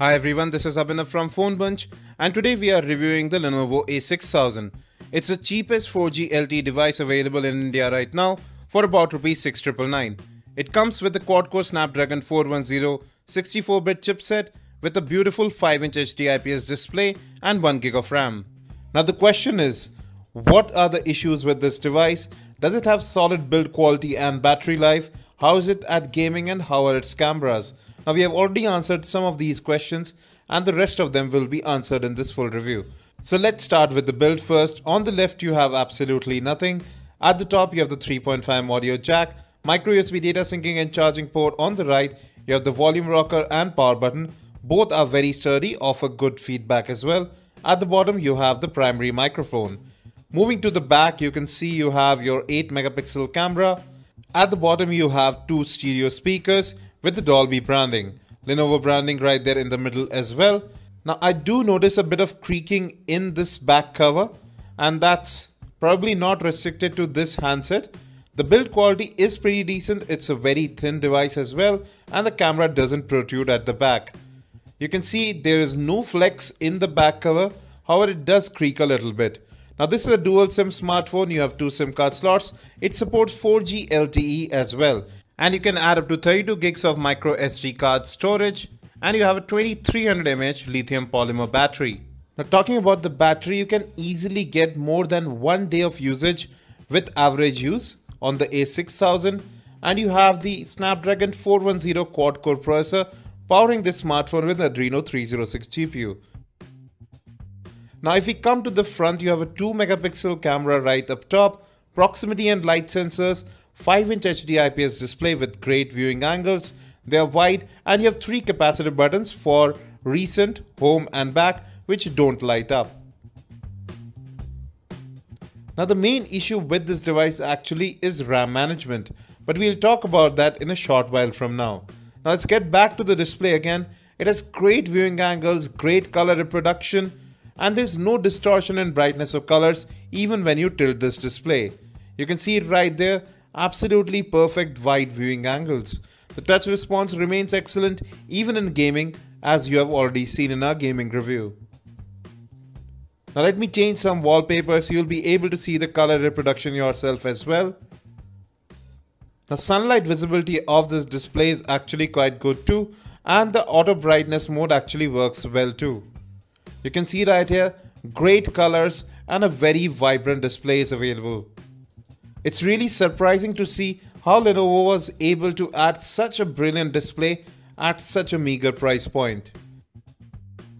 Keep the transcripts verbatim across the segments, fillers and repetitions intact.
Hi everyone, this is Abhinav from PhoneBunch and today we are reviewing the Lenovo A six thousand. It's the cheapest four G L T E device available in India right now for about six thousand nine hundred ninety-nine. It comes with the quad-core Snapdragon four ten sixty-four bit chipset with a beautiful five inch H D I P S display and one gig of RAM. Now the question is, what are the issues with this device? Does it have solid build quality and battery life? How is it at gaming and how are its cameras? Now we have already answered some of these questions and the rest of them will be answered in this full review. So let's start with the build first. On the left you have absolutely nothing. At the top you have the three point five millimeter audio jack, micro U S B data syncing and charging port. On the right you have the volume rocker and power button. Both are very sturdy, offer good feedback as well. At the bottom you have the primary microphone. Moving to the back you can see you have your eight megapixel camera. At the bottom you have two stereo speakers with the Dolby branding. Lenovo branding right there in the middle as well. Now I do notice a bit of creaking in this back cover and that's probably not restricted to this handset. The build quality is pretty decent, it's a very thin device as well and the camera doesn't protrude at the back. You can see there is no flex in the back cover, however it does creak a little bit. Now this is a dual SIM smartphone, you have two SIM card slots, it supports four G L T E as well. And you can add up to thirty-two gigs of micro S D card storage and you have a twenty-three hundred milliamp hour lithium polymer battery. Now talking about the battery, you can easily get more than one day of usage with average use on the A six thousand and you have the Snapdragon four ten quad-core processor powering this smartphone with an Adreno three oh six G P U. Now if we come to the front, you have a two megapixel camera right up top, proximity and light sensors, five inch H D I P S display with great viewing angles, they are wide and you have three capacitive buttons for recent, home and back which don't light up. Now the main issue with this device actually is RAM management, but we'll talk about that in a short while from now. Now let's get back to the display again. It has great viewing angles, great color reproduction and there's no distortion in brightness of colors even when you tilt this display. You can see it right there. Absolutely perfect wide viewing angles. The touch response remains excellent even in gaming, as you have already seen in our gaming review. Now let me change some wallpapers, you'll be able to see the color reproduction yourself as well. Now sunlight visibility of this display is actually quite good too and the auto brightness mode actually works well too. You can see right here great colors and a very vibrant display is available. It's really surprising to see how Lenovo was able to add such a brilliant display at such a meager price point.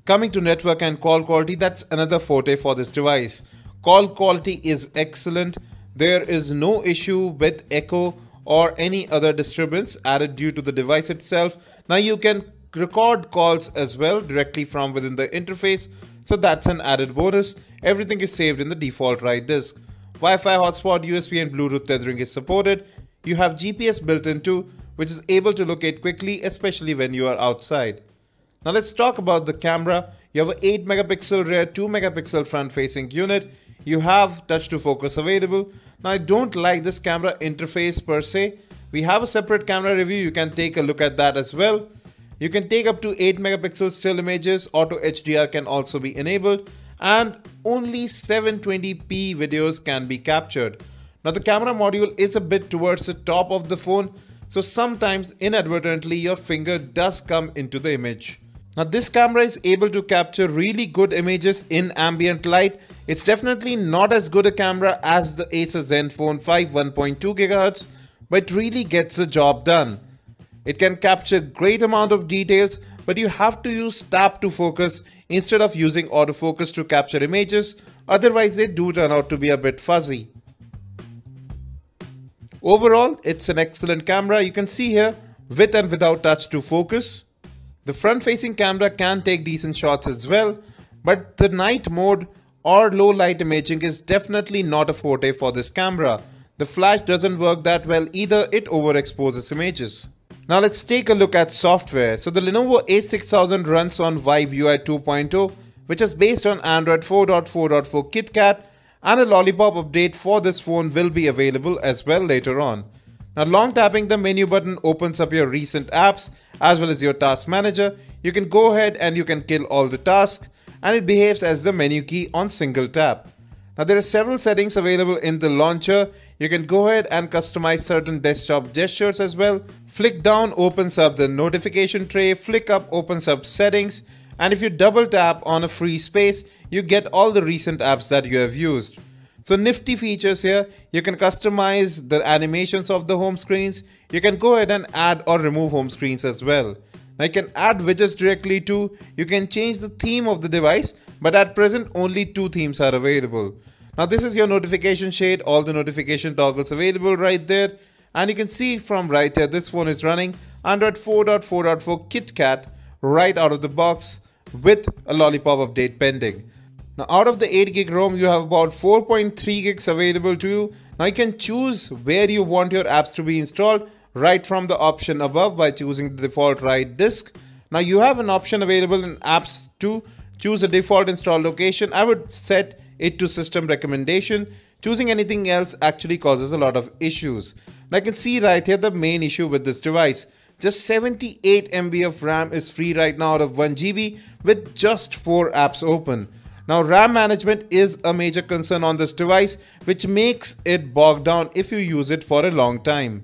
Coming to network and call quality, that's another forte for this device. Call quality is excellent. There is no issue with echo or any other disturbance added due to the device itself. Now you can record calls as well directly from within the interface, so that's an added bonus. Everything is saved in the default write disk. Wi-Fi hotspot, U S B and Bluetooth tethering is supported. You have G P S built in too, which is able to locate quickly, especially when you are outside. Now let's talk about the camera. You have an eight megapixel rear, two megapixel front facing unit. You have touch to focus available. Now I don't like this camera interface per se. We have a separate camera review, you can take a look at that as well. You can take up to eight megapixel still images, auto H D R can also be enabled. And only seven twenty p videos can be captured. Now the camera module is a bit towards the top of the phone, so sometimes inadvertently your finger does come into the image. Now this camera is able to capture really good images in ambient light. It's definitely not as good a camera as the Asus Zenfone five one point two gigahertz, but really gets the job done. It can capture great amount of details, but you have to use tap to focus instead of using autofocus to capture images, otherwise they do turn out to be a bit fuzzy. Overall, it's an excellent camera. You can see here with and without touch to focus. The front facing camera can take decent shots as well, but the night mode or low light imaging is definitely not a forte for this camera. The flash doesn't work that well either, it overexposes images. Now let's take a look at software. So the Lenovo A six thousand runs on Vibe U I two point oh, which is based on Android four point four point four KitKat, and a Lollipop update for this phone will be available as well later on. Now, long tapping the menu button opens up your recent apps as well as your task manager. You can go ahead and you can kill all the tasks, and it behaves as the menu key on single tap. Now, there are several settings available in the launcher. You can go ahead and customize certain desktop gestures as well. Flick down opens up the notification tray, flick up opens up settings, and if you double tap on a free space, you get all the recent apps that you have used. So nifty features here. You can customize the animations of the home screens. You can go ahead and add or remove home screens as well. Now you can add widgets directly too. You can change the theme of the device, but at present only two themes are available. Now this is your notification shade, all the notification toggles available right there. And you can see from right here, this phone is running Android four point four point four KitKat right out of the box with a lollipop update pending. Now out of the eight gig ROM, you have about four point three gigs available to you. Now you can choose where you want your apps to be installed right from the option above by choosing the default right disk. Now you have an option available in apps to choose a default install location. I would set it to system recommendation. Choosing anything else actually causes a lot of issues. Now you can see right here the main issue with this device. Just seventy-eight M B of RAM is free right now out of one G B with just four apps open. Now RAM management is a major concern on this device, which makes it bogged down if you use it for a long time.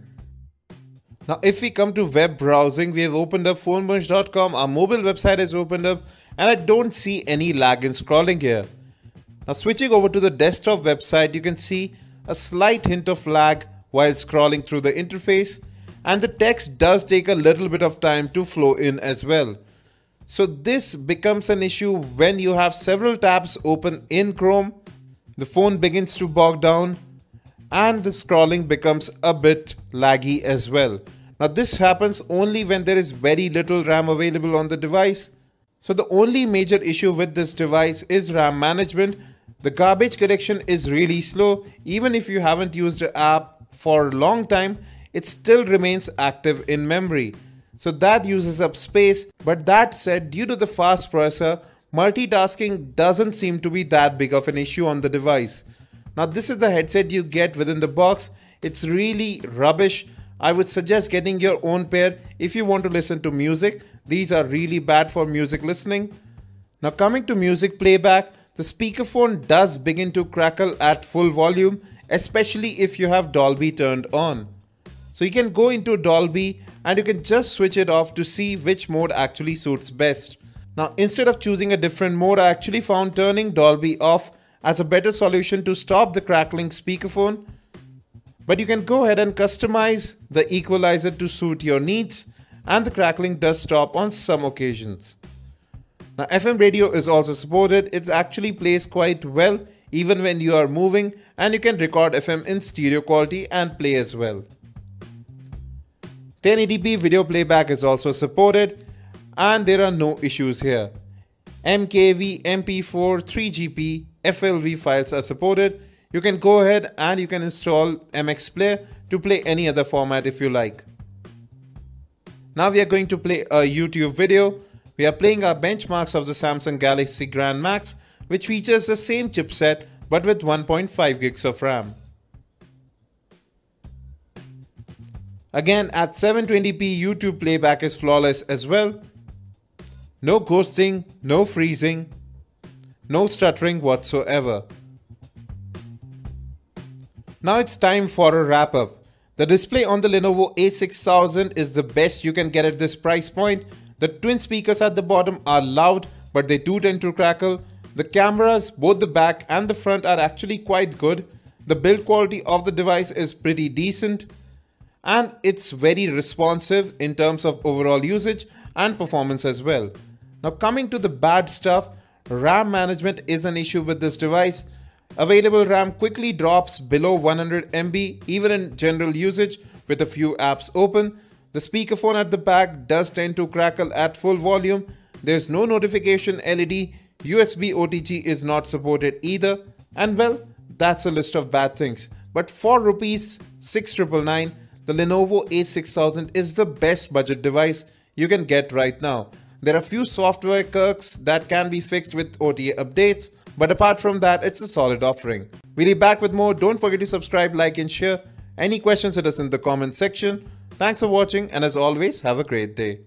Now if we come to web browsing, we have opened up phone bunch dot com, our mobile website is opened up, and I don't see any lag in scrolling here. Now switching over to the desktop website, you can see a slight hint of lag while scrolling through the interface, and the text does take a little bit of time to flow in as well. So this becomes an issue when you have several tabs open in Chrome, the phone begins to bog down and the scrolling becomes a bit laggy as well. Now this happens only when there is very little RAM available on the device. So the only major issue with this device is RAM management. The garbage collection is really slow. Even if you haven't used the app for a long time, it still remains active in memory. So that uses up space, but that said, due to the fast processor, multitasking doesn't seem to be that big of an issue on the device. Now this is the headset you get within the box. It's really rubbish. I would suggest getting your own pair if you want to listen to music. These are really bad for music listening. Now coming to music playback, the speakerphone does begin to crackle at full volume, especially if you have Dolby turned on. So you can go into Dolby and you can just switch it off to see which mode actually suits best. Now instead of choosing a different mode, I actually found turning Dolby off as a better solution to stop the crackling speakerphone. But you can go ahead and customize the equalizer to suit your needs, and the crackling does stop on some occasions. Now F M radio is also supported. It actually plays quite well even when you are moving, and you can record F M in stereo quality and play as well. ten eighty p video playback is also supported, and there are no issues here. M K V, M P four, three G P, F L V files are supported. You can go ahead and you can install M X Player to play any other format if you like. Now we are going to play a YouTube video. We are playing our benchmarks of the Samsung Galaxy Grand Max, which features the same chipset but with one point five gigs of RAM. Again, at seven twenty p, YouTube playback is flawless as well. No ghosting, no freezing, no stuttering whatsoever. Now it's time for a wrap up. The display on the Lenovo A six thousand is the best you can get at this price point. The twin speakers at the bottom are loud, but they do tend to crackle. The cameras, both the back and the front, are actually quite good. The build quality of the device is pretty decent, and it's very responsive in terms of overall usage and performance as well. Now coming to the bad stuff, RAM management is an issue with this device. Available RAM quickly drops below one hundred M B even in general usage with a few apps open. The speakerphone at the back does tend to crackle at full volume. There's no notification L E D, U S B O T G is not supported either, and well, that's a list of bad things. But for rupees six nine nine nine, the Lenovo A six thousand is the best budget device you can get right now. There are few software quirks that can be fixed with O T A updates, but apart from that, it's a solid offering. We'll be back with more. Don't forget to subscribe, like and share. Any questions, hit us in the comment section. Thanks for watching, and as always, have a great day.